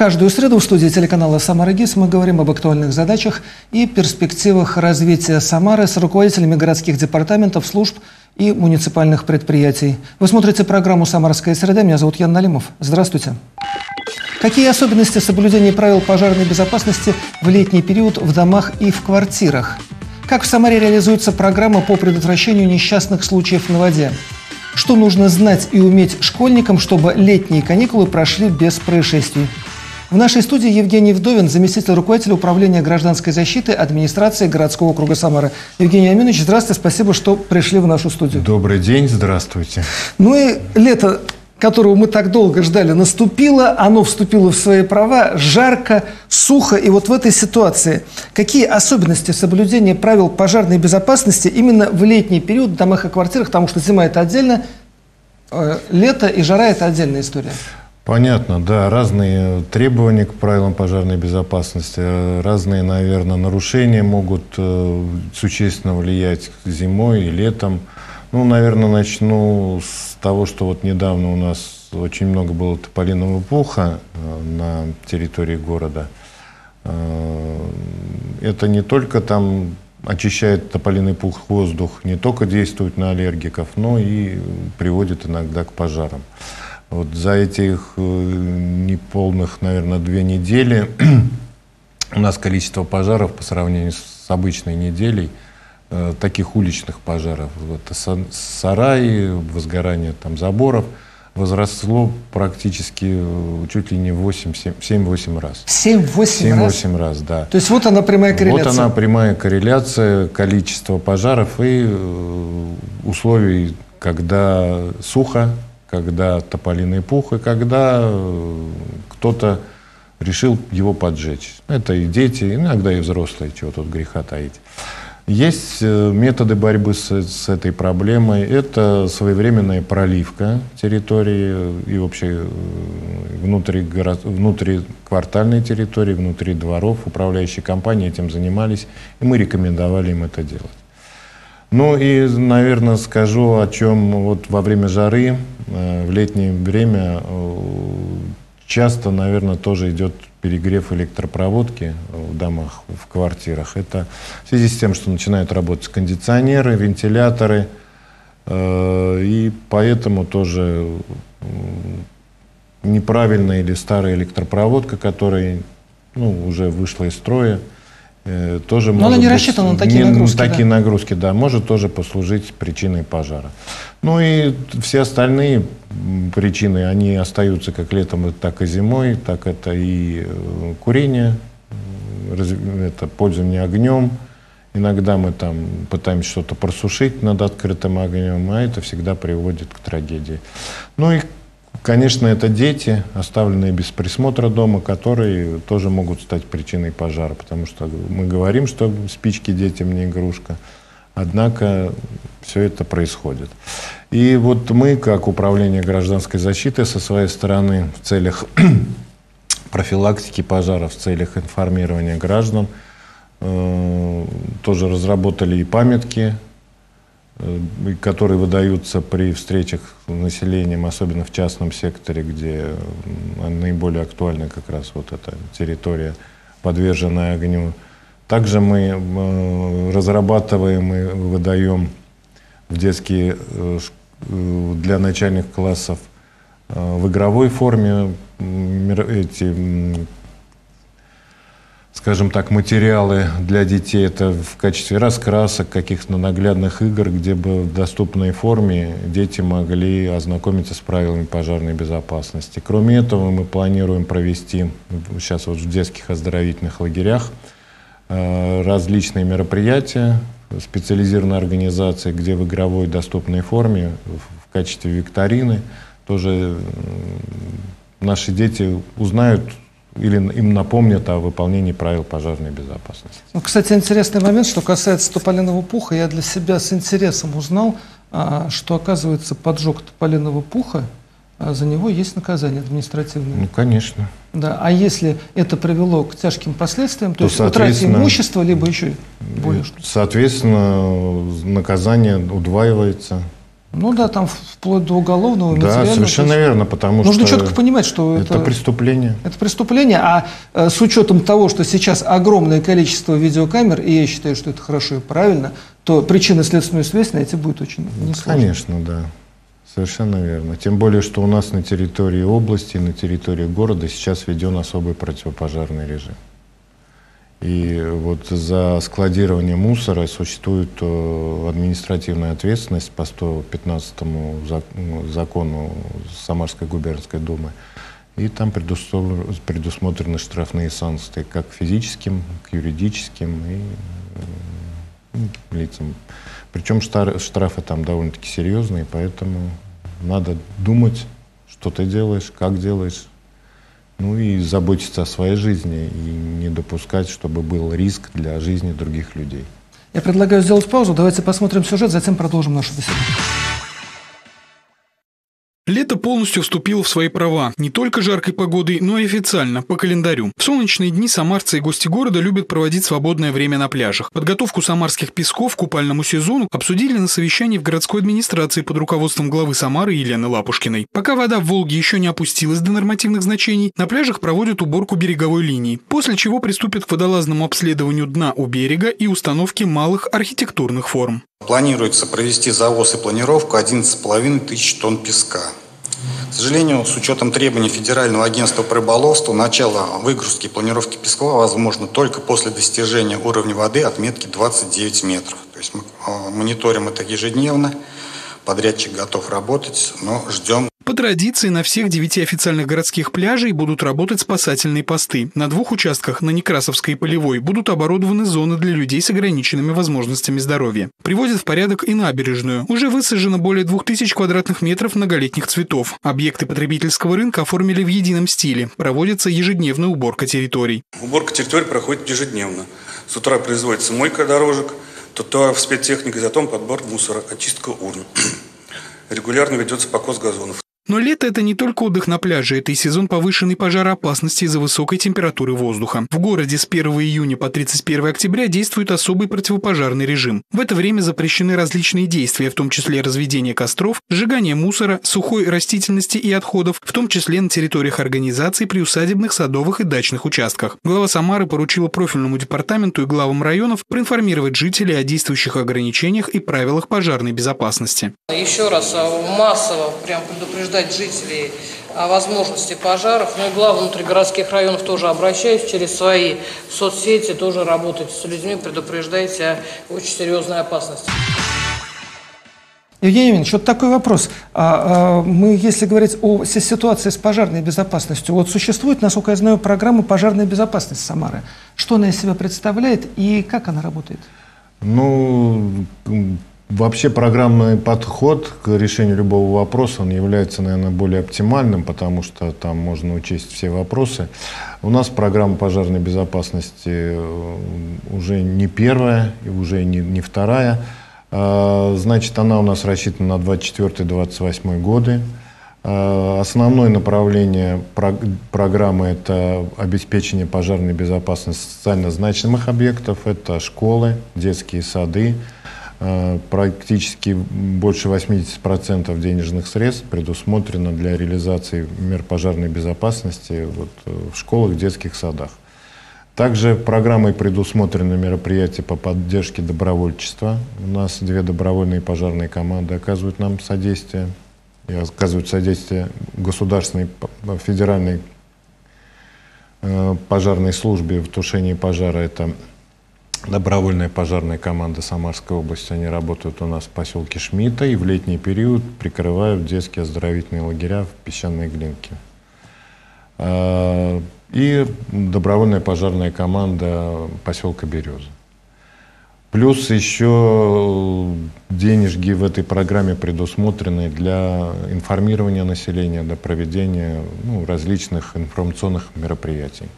Каждую среду в студии телеканала «Самара-ГИС» мы говорим об актуальных задачах и перспективах развития Самары с руководителями городских департаментов, служб и муниципальных предприятий. Вы смотрите программу «Самарская среда». Меня зовут Ян Налимов. Здравствуйте. Какие особенности соблюдения правил пожарной безопасности в летний период в домах и в квартирах? Как в Самаре реализуется программа по предотвращению несчастных случаев на воде? Что нужно знать и уметь школьникам, чтобы летние каникулы прошли без происшествий? В нашей студии Евгений Вдовин, заместитель руководителя Управления гражданской защиты администрации городского округа Самары. Евгений Аминович, здравствуйте, спасибо, что пришли в нашу студию. Добрый день, здравствуйте. Ну и лето, которого мы так долго ждали, наступило, оно вступило в свои права, жарко, сухо. И вот в этой ситуации какие особенности соблюдения правил пожарной безопасности именно в летний период в домах и квартирах, потому что зима – это отдельно, лето и жара – это отдельная история? Понятно, да. Разные требования к правилам пожарной безопасности, разные, наверное, нарушения могут существенно влиять зимой и летом. Ну, наверное, начну с того, что вот недавно у нас очень много было тополиного пуха на территории города. Это не только там очищает тополиный пух воздух, не только действует на аллергиков, но и приводит иногда к пожарам. Вот за этих неполных, наверное, 2 недели у нас количество пожаров по сравнению с обычной неделей, таких уличных пожаров, это сараи, возгорание там заборов, возросло практически чуть ли не 7-8 раз. 7-8 раз, да. То есть вот она прямая корреляция. Вот она прямая корреляция количества пожаров и условий, когда сухо, когда тополиный пух, и когда кто-то решил его поджечь. Это и дети, иногда и взрослые, чего тут греха таить. Есть методы борьбы с этой проблемой. Это своевременная проливка территории и вообще внутриквартальной территории, внутри дворов. Управляющие компании этим занимались, и мы рекомендовали им это делать. Ну и, наверное, скажу, о чем вот во время жары, в летнее время часто, наверное, тоже идет перегрев электропроводки в домах, в квартирах. Это в связи с тем, что начинают работать кондиционеры, вентиляторы, и поэтому тоже неправильная или старая электропроводка, которая уже вышла из строя, тоже может, она не рассчитана на такие нагрузки. Такие нагрузки, да, может тоже послужить причиной пожара. Ну и все остальные причины, они остаются как летом, так и зимой. Так это и курение, это пользование огнем. Иногда мы там пытаемся что-то просушить над открытым огнем, а это всегда приводит к трагедии. Ну и, конечно, это дети, оставленные без присмотра дома, которые тоже могут стать причиной пожара, потому что мы говорим, что спички детям не игрушка, однако все это происходит. И вот мы, как Управление гражданской защиты, со своей стороны в целях профилактики пожаров, в целях информирования граждан, тоже разработали и памятки, которые выдаются при встречах с населением, особенно в частном секторе, где наиболее актуальна как раз вот эта территория, подверженная огню. Также мы разрабатываем и выдаем в детские, для начальных классов, в игровой форме эти, скажем так, материалы для детей. Это в качестве раскрасок, каких-то наглядных игр, где бы в доступной форме дети могли ознакомиться с правилами пожарной безопасности. Кроме этого, мы планируем провести сейчас вот в детских оздоровительных лагерях различные мероприятия, специализированные организации, где в игровой доступной форме, в качестве викторины, тоже наши дети узнают или им напомнят о выполнении правил пожарной безопасности. Ну, кстати, интересный момент, что касается тополиного пуха. Я для себя с интересом узнал, что, оказывается, поджог тополиного пуха, за него есть наказание административное. Ну, конечно. Да, а если это привело к тяжким последствиям, то есть утрате имущества, либо еще более что-то? Соответственно, наказание удваивается. Ну да, там вплоть до уголовного. Да, совершенно верно, потому что нужно четко понимать, что это преступление. Это преступление, а с учетом того, что сейчас огромное количество видеокамер, и я считаю, что это хорошо и правильно, то причинно-следственную связь найти будет очень несложно. Конечно, да, совершенно верно. Тем более, что у нас на территории области, на территории города сейчас введен особый противопожарный режим. И вот за складирование мусора существует административная ответственность по 115 закону Самарской губернской думы. И там предусмотрены штрафные санкции как физическим, к юридическим и лицам. Причем штрафы там довольно-таки серьезные, поэтому надо думать, что ты делаешь, как делаешь. Ну и заботиться о своей жизни, и не допускать, чтобы был риск для жизни других людей. Я предлагаю сделать паузу, давайте посмотрим сюжет, затем продолжим нашу беседу. Лето полностью вступило в свои права, не только жаркой погодой, но и официально, по календарю. В солнечные дни самарцы и гости города любят проводить свободное время на пляжах. Подготовку самарских песков к купальному сезону обсудили на совещании в городской администрации под руководством главы Самары Елены Лапушкиной. Пока вода в Волге еще не опустилась до нормативных значений, на пляжах проводят уборку береговой линии, после чего приступят к водолазному обследованию дна у берега и установке малых архитектурных форм. Планируется провести завоз и планировку 11,5 тысяч тонн песка. К сожалению, с учетом требований Федерального агентства по рыболовству, начало выгрузки и планировки песка возможно только после достижения уровня воды отметки 29 метров. То есть мы мониторим это ежедневно, подрядчик готов работать, но ждем. По традиции на всех 9 официальных городских пляжей будут работать спасательные посты. На 2 участках, на Некрасовской и Полевой, будут оборудованы зоны для людей с ограниченными возможностями здоровья. Приводят в порядок и набережную. Уже высажено более 2000 квадратных метров многолетних цветов. Объекты потребительского рынка оформили в едином стиле. Проводится ежедневная уборка территорий. Уборка территорий проходит ежедневно. С утра производится мойка дорожек, тротуаров, спецтехника, затем подбор мусора, очистка урн. Регулярно ведется покос газонов. Но лето – это не только отдых на пляже, это и сезон повышенной пожароопасности из-за высокой температуры воздуха. В городе с 1 июня по 31 октября действует особый противопожарный режим. В это время запрещены различные действия, в том числе разведение костров, сжигание мусора, сухой растительности и отходов, в том числе на территориях организаций, приусадебных, садовых и дачных участках. Глава Самары поручила профильному департаменту и главам районов проинформировать жителей о действующих ограничениях и правилах пожарной безопасности. Еще раз массово прям предупреждаю жителей о возможности пожаров, ну и главы внутригородских районов тоже обращаюсь через свои соцсети, тоже работайте с людьми, предупреждайте о очень серьезной опасности. Евгений Вдовин, вот такой вопрос. Мы, если говорить о ситуации с пожарной безопасностью, вот существует, насколько я знаю, программа «Пожарная безопасность Самары». Что она из себя представляет и как она работает? Ну, вообще программный подход к решению любого вопроса, он является, наверное, более оптимальным, потому что там можно учесть все вопросы. У нас программа пожарной безопасности уже не первая, и уже не вторая. Значит, она у нас рассчитана на 2024-2028 годы. Основное направление программы – это обеспечение пожарной безопасности социально значимых объектов. Это школы, детские сады. Практически больше 80% денежных средств предусмотрено для реализации мер пожарной безопасности в школах, детских садах. Также программой предусмотрены мероприятия по поддержке добровольчества. У нас 2 добровольные пожарные команды оказывают нам содействие. И оказывают содействие государственной федеральной пожарной службе в тушении пожара. Это добровольная пожарная команда Самарской области, они работают у нас в поселке Шмидта и в летний период прикрывают детские оздоровительные лагеря в Песчаной Глинке. И добровольная пожарная команда поселка Береза. Плюс еще денежки в этой программе предусмотрены для информирования населения, для проведения различных информационных мероприятий.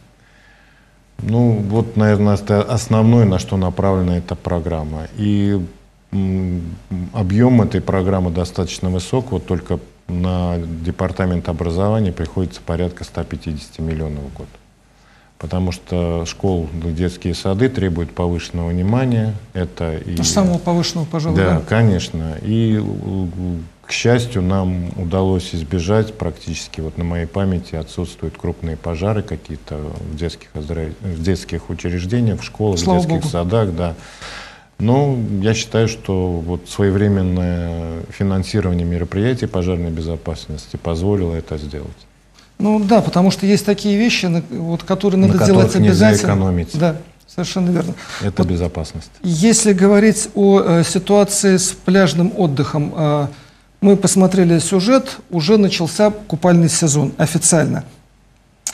Ну, вот, наверное, это основное, на что направлена эта программа. И объем этой программы достаточно высок. Вот только на департамент образования приходится порядка 150 миллионов в год. потому что школы, детские сады требуют повышенного внимания. Это и самого повышенного, пожалуй. Да, конечно. И, к счастью, нам удалось избежать практически, вот на моей памяти отсутствуют крупные пожары какие-то в детских учреждениях, в школах, слава в детских Богу. Садах, да. Но я считаю, что вот своевременное финансирование мероприятий пожарной безопасности позволило это сделать. Ну да, потому что есть такие вещи, вот, которые надо делать обязательно. Экономить. Да, совершенно верно. Это вот безопасность. Если говорить о ситуации с пляжным отдыхом, мы посмотрели сюжет, уже начался купальный сезон официально.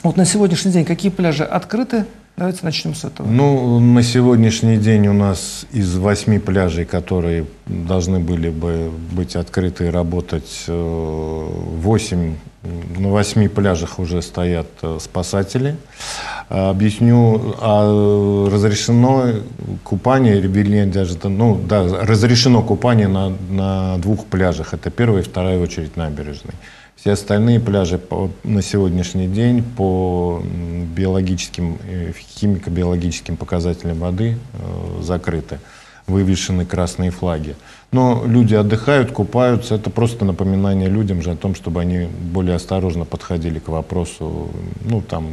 Вот на сегодняшний день какие пляжи открыты? Давайте начнем с этого. Ну, на сегодняшний день у нас из 8 пляжей, которые должны были бы быть открыты и работать, 8 на 8 пляжах уже стоят спасатели. Объясню, разрешено купание, разрешено купание на 2 пляжах. Это 1-й и 2-й очередь набережной. Все остальные пляжи на сегодняшний день по биологическим, химико-биологическим показателям воды закрыты. Вывешены красные флаги. Но люди отдыхают, купаются. Это просто напоминание людям же о том, чтобы они более осторожно подходили к вопросу. Ну, там,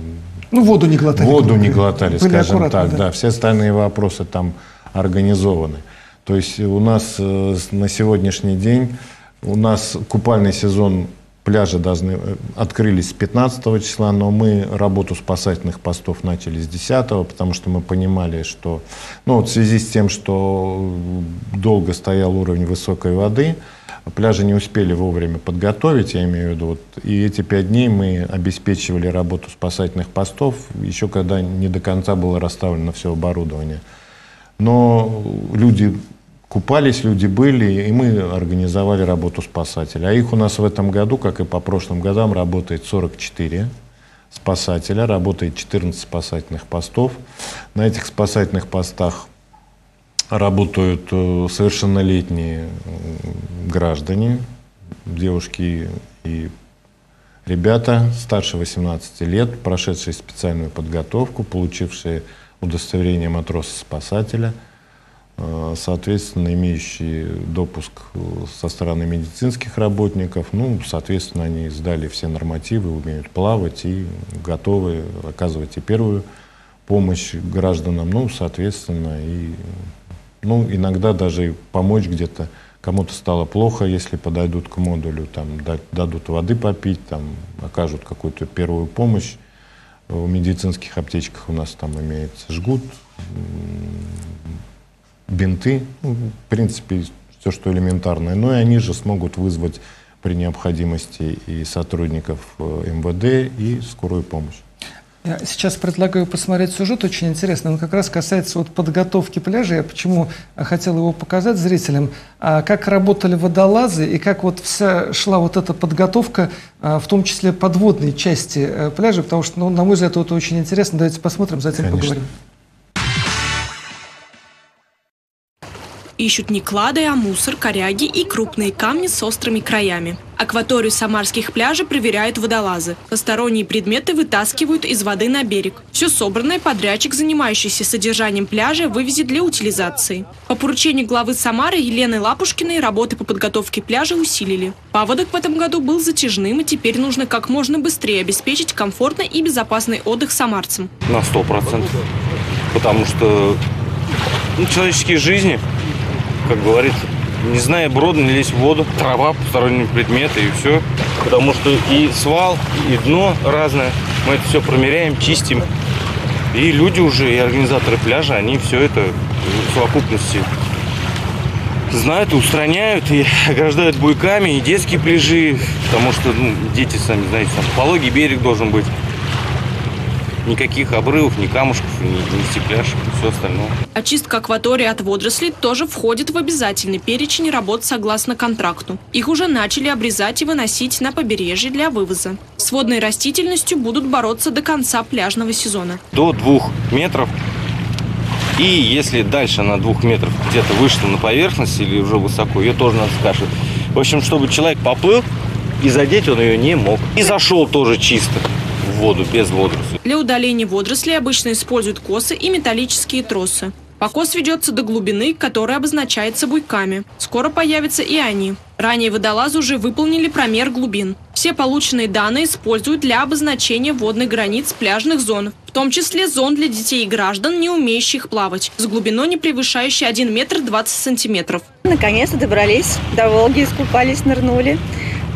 воду не глотали. Воду не глотали, скажем так. Да. Да, все остальные вопросы там организованы. То есть у нас на сегодняшний день купальный сезон, пляжи открылись с 15 числа, но мы работу спасательных постов начали с 10, потому что мы понимали, что в связи с тем, что долго стоял уровень высокой воды, пляжи не успели вовремя подготовить, я имею в виду. И эти 5 дней мы обеспечивали работу спасательных постов, еще когда не до конца было расставлено все оборудование. Но люди купались, люди были, и мы организовали работу спасателя. А их у нас в этом году, как и по прошлым годам, работает 44 спасателя, работает 14 спасательных постов. На этих спасательных постах работают совершеннолетние граждане, девушки и ребята старше 18 лет, прошедшие специальную подготовку, получившие удостоверение матроса-спасателя, соответственно, имеющие допуск со стороны медицинских работников. Ну, соответственно, они сдали все нормативы, умеют плавать и готовы оказывать и первую помощь гражданам. Ну, соответственно, иногда даже помочь где-то. Кому-то стало плохо, если подойдут к модулю, там, дадут воды попить, там, окажут какую-то первую помощь. В медицинских аптечках у нас там имеется жгут, бинты, в принципе, все, что элементарное. Но и они же смогут вызвать при необходимости и сотрудников МВД, и скорую помощь. Я сейчас предлагаю посмотреть сюжет, очень интересный. Он как раз касается подготовки пляжа. Я почему хотел его показать зрителям. Как работали водолазы и как вся шла эта подготовка, в том числе подводной части пляжа. Потому что, на мой взгляд, это очень интересно. Давайте посмотрим, затем Конечно. Поговорим. Ищут не клады, а мусор, коряги и крупные камни с острыми краями. Акваторию самарских пляжей проверяют водолазы. Посторонние предметы вытаскивают из воды на берег. Все собранное подрядчик, занимающийся содержанием пляжа, вывезет для утилизации. По поручению главы Самары Елены Лапушкиной работы по подготовке пляжа усилили. Паводок в этом году был затяжным, и теперь нужно как можно быстрее обеспечить комфортный и безопасный отдых самарцам. На 100%. Потому что человеческие жизни, как говорится, не зная брода, не лезь в воду, трава, посторонние предметы и все. Потому что и свал, и дно разное. Мы это все промеряем, чистим. И люди уже, и организаторы пляжа, они все это в совокупности знают, устраняют и ограждают буйками, и детские пляжи. Потому что дети, сами знаете, пологий берег должен быть. Никаких обрывов, ни камушков, ни стекляшек, и все остальное. Очистка акватории от водорослей тоже входит в обязательный перечень работ согласно контракту. Их уже начали обрезать и выносить на побережье для вывоза. С водной растительностью будут бороться до конца пляжного сезона. До 2 метров. И если дальше на 2 метров где-то вышла на поверхность или уже высоко, ее тоже надо скашивать. В общем, чтобы человек поплыл и задеть он ее не мог. И зашел тоже чисто. в воду без водорослей. Для удаления водорослей обычно используют косы и металлические тросы. Покос ведется до глубины, которая обозначается буйками. Скоро появятся и они. Ранее водолазы уже выполнили промер глубин. Все полученные данные используют для обозначения водных границ пляжных зон, в том числе зон для детей и граждан, не умеющих плавать, с глубиной, не превышающей 1 метр 20 сантиметров. Наконец-то добрались до Волги, искупались, нырнули.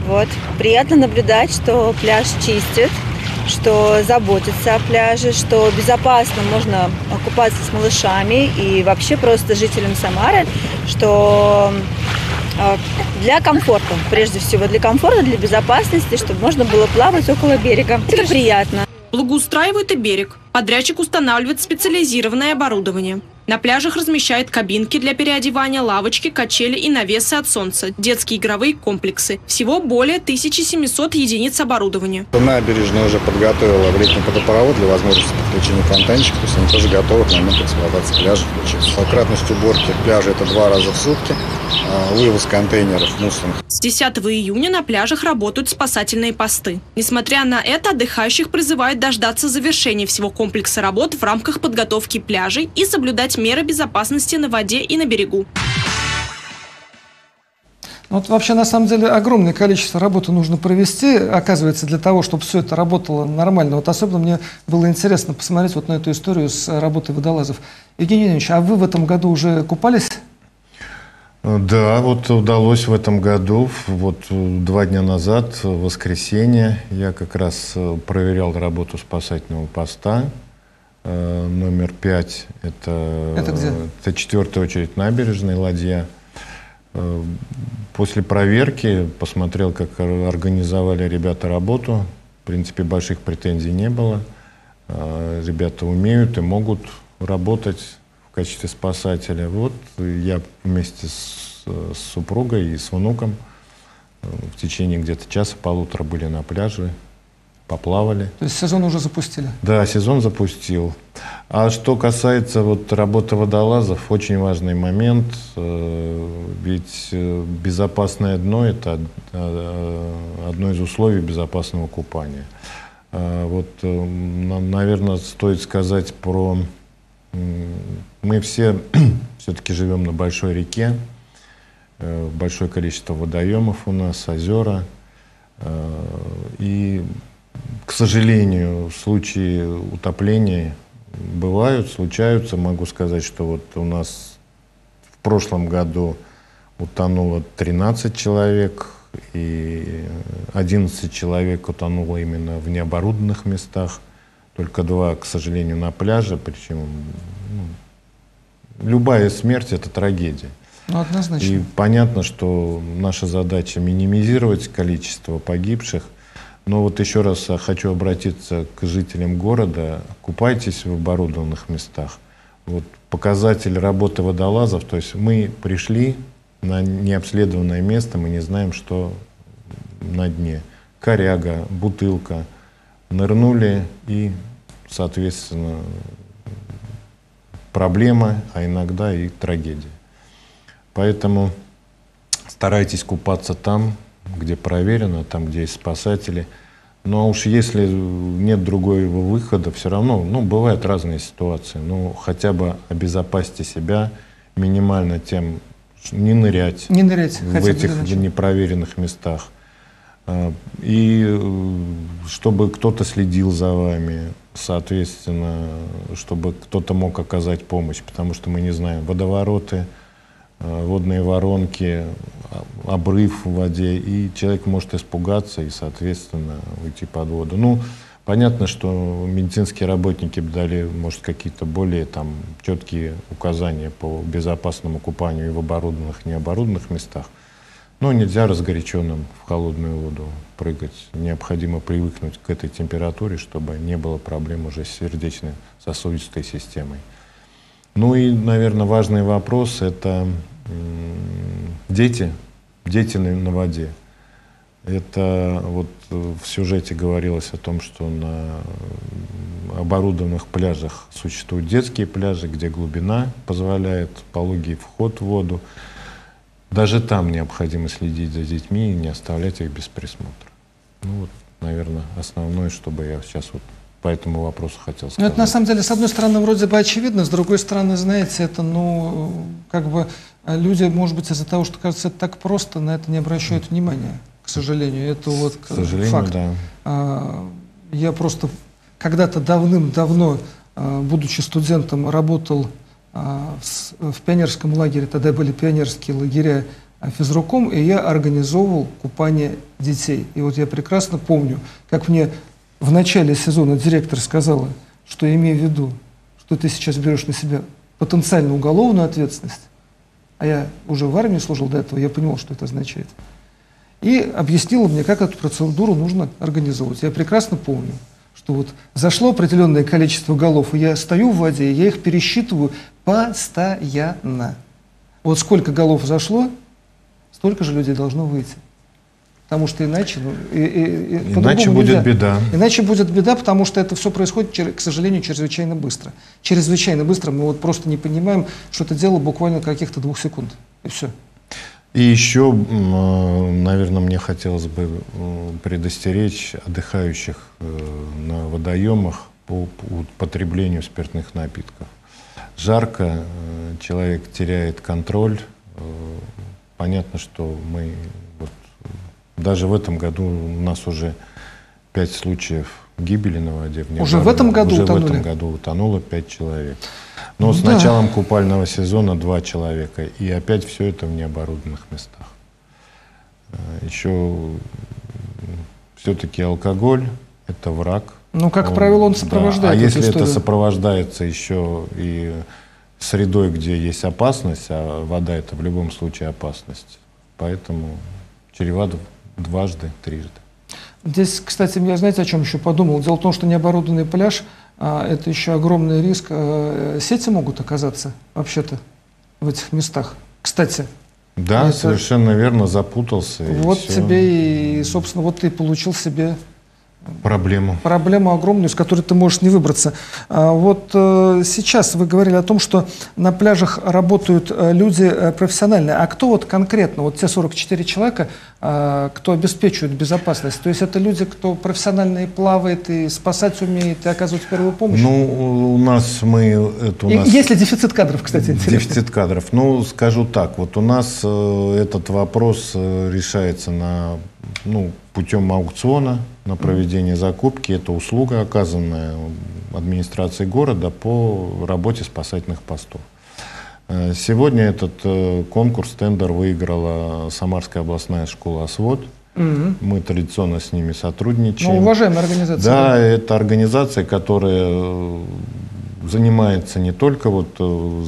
Вот. Приятно наблюдать, что пляж чистит, что заботится о пляже, что безопасно можно купаться с малышами и вообще просто жителям Самары, что для комфорта, прежде всего для комфорта, для безопасности, чтобы можно было плавать около берега. Это приятно. Благоустраивают и берег. Подрядчик устанавливает специализированное оборудование. На пляжах размещает кабинки для переодевания, лавочки, качели и навесы от солнца, детские игровые комплексы. Всего более 1700 единиц оборудования. Набережная уже подготовила летний водопровод для возможности подключения фонтанчиков. То есть они тоже готовы к моменту эксплуатации пляжа включиться. Кратность уборки пляжа – это 2 раза в сутки. Вывоз контейнеров мусорных. С 10 июня на пляжах работают спасательные посты. Несмотря на это, отдыхающих призывают дождаться завершения всего комплекса работ в рамках подготовки пляжей и соблюдать меры безопасности на воде и на берегу. Вот вообще, на самом деле, огромное количество работы нужно провести, оказывается, для того, чтобы все это работало нормально. Вот особенно мне было интересно посмотреть вот на эту историю с работой водолазов. Евгений Вдовинович, а вы в этом году уже купались? Да, вот удалось в этом году, вот 2 дня назад, в воскресенье, я как раз проверял работу спасательного поста. Номер 5 – это 4-я очередь набережной ладья. После проверки посмотрел, как организовали ребята работу. В принципе, больших претензий не было. Ребята умеют и могут работать в качестве спасателя. Вот я вместе с супругой и с внуком в течение где-то часа-полутора были на пляже. Поплавали. То есть сезон уже запустили? Да, сезон запустил. А что касается вот работы водолазов, очень важный момент, ведь безопасное дно – это одно из условий безопасного купания. Вот, наверное, стоит сказать про… Мы все все-таки живем на большой реке, большое количество водоемов у нас, озера, и… К сожалению, случаи утопления бывают, случаются. Могу сказать, что вот у нас в прошлом году утонуло 13 человек, и 11 человек утонуло именно в необорудованных местах. Только 2, к сожалению, на пляже. Причем любая смерть – это трагедия. Ну, однозначно. И понятно, что наша задача – минимизировать количество погибших. Но вот еще раз хочу обратиться к жителям города. Купайтесь в оборудованных местах. Вот показатель работы водолазов. То есть мы пришли на необследованное место, мы не знаем, что на дне. Коряга, бутылка. Нырнули и, соответственно, проблема, а иногда и трагедия. Поэтому старайтесь купаться там, где проверено, там, где есть спасатели. Но уж если нет другого выхода, все равно, ну, бывают разные ситуации. Ну, хотя бы обезопасьте себя минимально тем, не нырять в этих непроверенных местах. И чтобы кто-то следил за вами, соответственно, чтобы кто-то мог оказать помощь, потому что мы не знаем водовороты, водные воронки, обрыв в воде, и человек может испугаться и, соответственно, уйти под воду. Ну, понятно, что медицинские работники дали, может, какие-то более там четкие указания по безопасному купанию и в оборудованных, необорудованных местах. Но нельзя разгоряченным в холодную воду прыгать. Необходимо привыкнуть к этой температуре, чтобы не было проблем уже с сердечно-сосудистой системой. Ну и, наверное, важный вопрос – это дети, дети на воде. Это вот в сюжете говорилось о том, что на оборудованных пляжах существуют детские пляжи, где глубина позволяет, пологий вход в воду. Даже там необходимо следить за детьми и не оставлять их без присмотра. Ну, вот наверное, основное, что бы я сейчас вот по этому вопросу хотел сказать. Ну, это на самом деле, с одной стороны, вроде бы очевидно, с другой стороны, знаете, это, ну, как бы люди, может быть, из-за того, что кажется это так просто, на это не обращают внимания, к сожалению. Это вот к сожалению, факт. Да. Я просто когда-то давным-давно, будучи студентом, работал в пионерском лагере, тогда были пионерские лагеря, физруком, и я организовывал купание детей. И вот я прекрасно помню, как мне в начале сезона директор сказала, что имей в виду, что ты сейчас берешь на себя потенциально уголовную ответственность, а я уже в армии служил до этого, я понимал, что это означает. И объяснила мне, как эту процедуру нужно организовывать. Я прекрасно помню, что вот зашло определенное количество голов, и я стою в воде, и я их пересчитываю постоянно. Вот сколько голов зашло, столько же людей должно выйти. Потому что иначе... Ну, иначе будет беда. Иначе будет беда, потому что это все происходит, к сожалению, чрезвычайно быстро. Чрезвычайно быстро. Мы вот просто не понимаем, что это дело буквально каких-то 2 секунд. И все. И еще, наверное, мне хотелось бы предостеречь отдыхающих на водоемах по потреблению спиртных напитков. Жарко, человек теряет контроль. Понятно, что мы вот, даже в этом году у нас уже 5 случаев гибели на воде. Уже в этом году утонуло 5 человек. Но с началом купального сезона 2 человека. И опять все это в необорудованных местах. Еще все-таки алкоголь – это враг. Ну, как правило, он сопровождает. Да. А если это сопровождается еще и средой, где есть опасность, а вода — это в любом случае опасность. Поэтому чревато дважды, трижды. Здесь, кстати, я, знаете, о чем еще подумал? Дело в том, что необорудованный пляж — это еще огромный риск. Сети могут оказаться вообще-то в этих местах. Кстати. Да, это... совершенно верно, запутался. Вот и тебе и, собственно, вот ты получил себе... Проблему. Проблему огромную, с которой ты можешь не выбраться. Вот сейчас вы говорили о том, что на пляжах работают люди профессиональные. А кто вот конкретно, вот те 44 человека, кто обеспечивает безопасность? То есть это люди, кто профессионально и плавает, и спасать умеет, и оказывать первую помощь? Ну, у нас мы... Это у нас... Есть ли дефицит кадров, кстати, интересно? Дефицит кадров. Ну, скажу так, вот у нас этот вопрос решается на... Ну, путем аукциона на проведение закупки. Это услуга, оказанная администрацией города по работе спасательных постов. Сегодня этот конкурс, тендер выиграла Самарская областная школа «Освод». Мы традиционно с ними сотрудничаем. Ну, уважаемая организация. Да, это организация, которая занимается не только вот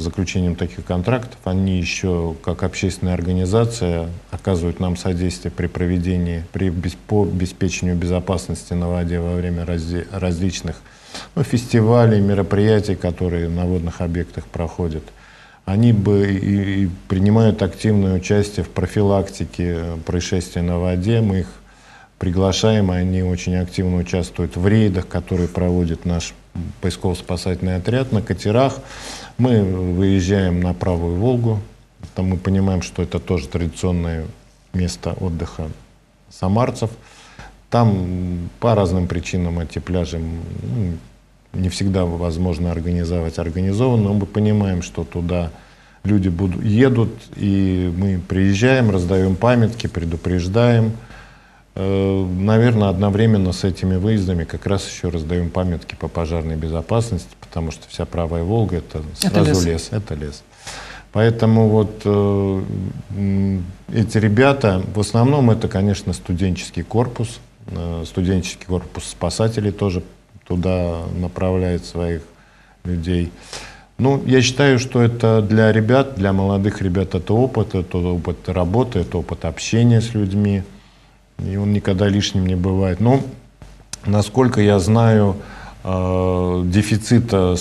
заключением таких контрактов, они еще, как общественная организация, оказывают нам содействие при проведении, по обеспечению безопасности на воде во время различных фестивалей, мероприятий, которые на водных объектах проходят. Они и принимают активное участие в профилактике происшествий на воде, мы их приглашаем, они очень активно участвуют в рейдах, которые проводит наш поисково-спасательный отряд на катерах. Мы выезжаем на Правую Волгу. Там мы понимаем, что это тоже традиционное место отдыха самарцев. Там по разным причинам эти пляжи не всегда возможно организовать организованно, но мы понимаем, что туда люди едут, и мы приезжаем, раздаем памятки, предупреждаем. Наверное, одновременно с этими выездами как раз еще раздаем памятки по пожарной безопасности, потому что вся Правая Волга — это сразу лес. Это лес. Поэтому вот эти ребята, в основном это, конечно, студенческий корпус спасателей тоже туда направляет своих людей. Ну, я считаю, что это для ребят, для молодых ребят это опыт работы, это опыт общения с людьми. И он никогда лишним не бывает. Но, насколько я знаю, дефицита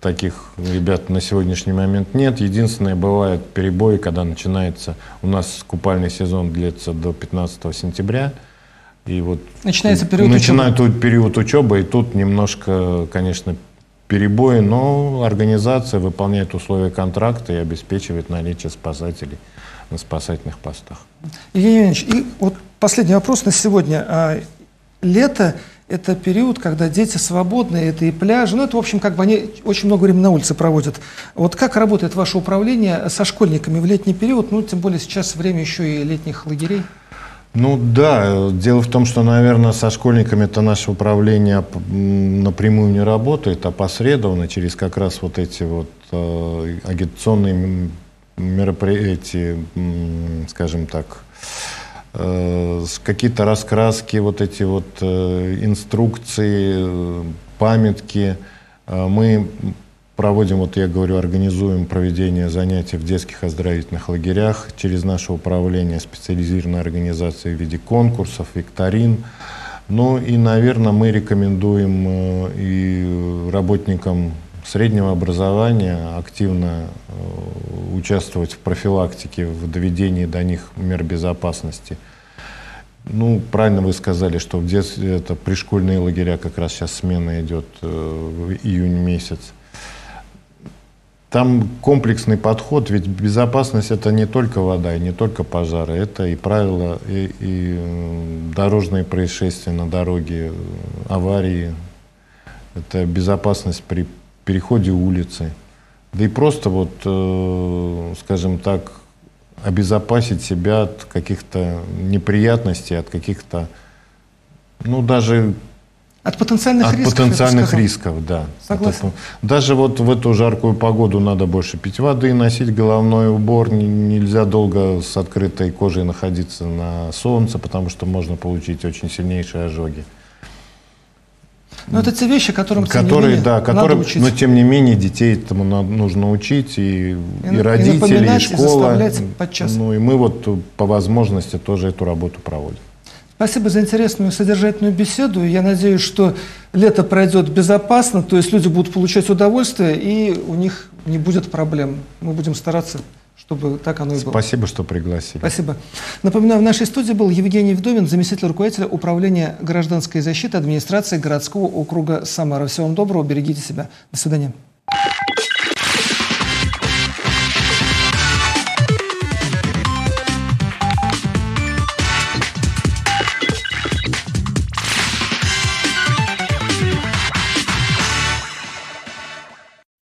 таких ребят на сегодняшний момент нет. Единственное, бывают перебои, когда начинается... У нас купальный сезон длится до 15 сентября. И вот начинается период учебы. И тут немножко, конечно, перебои, но организация выполняет условия контракта и обеспечивает наличие спасателей на спасательных постах. Евгений Ильич, и вот последний вопрос на сегодня. лето – это период, когда дети свободны, это и пляжи, ну это, в общем, как бы они очень много времени на улице проводят. Вот как работает ваше управление со школьниками в летний период, ну тем более сейчас время еще и летних лагерей? Ну да, дело в том, что, наверное, со школьниками это наше управление напрямую не работает, а посредованно через как раз вот эти вот агитационные мероприятия, скажем так, какие-то раскраски, вот эти вот инструкции, памятки. Мы проводим, вот я говорю, организуем проведение занятий в детских оздоровительных лагерях через наше управление специализированной организацией в виде конкурсов, викторин. Ну и, наверное, мы рекомендуем и работникам среднего образования активно участвовать в профилактике, в доведении до них мер безопасности. Ну, правильно вы сказали, что в детстве это пришкольные лагеря, как раз сейчас смена идет в июнь месяц. Там комплексный подход, ведь безопасность — это не только вода, и не только пожары, это и правила, и дорожные происшествия на дороге, аварии, это безопасность при переходе улицы, да и просто вот, скажем так, обезопасить себя от каких-то неприятностей, от каких-то, ну даже от потенциальных рисков, да. Согласен. Даже вот в эту жаркую погоду надо больше пить воды, носить головной убор, нельзя долго с открытой кожей находиться на солнце, потому что можно получить очень сильнейшие ожоги. Но это те вещи, которые, тем не менее, детей этому нужно учить, и родители, и школа. Ну, и мы вот по возможности тоже эту работу проводим. Спасибо за интересную содержательную беседу. Я надеюсь, что лето пройдет безопасно, то есть люди будут получать удовольствие, и у них не будет проблем. Мы будем стараться, чтобы так оно и было. Спасибо, что пригласили. Спасибо. Напоминаю, в нашей студии был Евгений Вдовин, заместитель руководителя Управления гражданской защиты администрации городского округа Самара. Всего вам доброго, берегите себя. До свидания.